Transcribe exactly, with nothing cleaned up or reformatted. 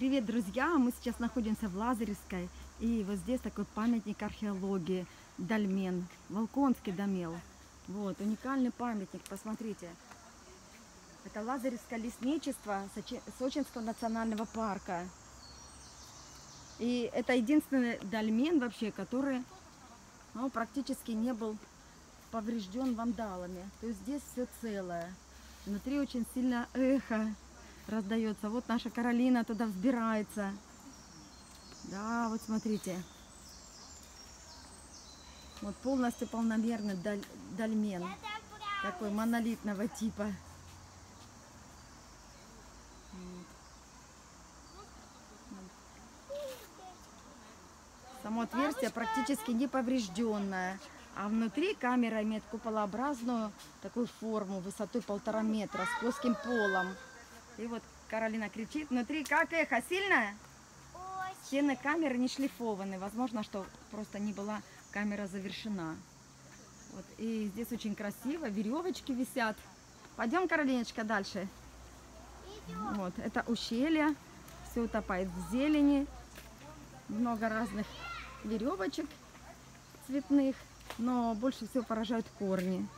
Привет, друзья! Мы сейчас находимся в Лазаревской, и вот здесь такой памятник археологии, дольмен, Волконский домел. Вот, уникальный памятник, посмотрите. Это Лазаревское лесничество Сочинского национального парка. И это единственный дольмен вообще, который ну, практически не был поврежден вандалами. То есть здесь все целое. Внутри очень сильно эхо раздается. Вот наша Каролина туда взбирается. Да, вот смотрите. Вот полностью полномерный доль, дольмен. Такой монолитного типа. Само отверстие практически неповрежденное, а внутри камера имеет куполообразную такую форму высотой полтора метра с плоским полом. И вот Каролина кричит, внутри как эхо, сильно? Стены камеры не шлифованы, возможно, что просто не была камера завершена. Вот. И здесь очень красиво, веревочки висят. Пойдем, Каролиночка, дальше. Вот, это ущелье, все утопает в зелени, много разных веревочек цветных, но больше всего поражают корни.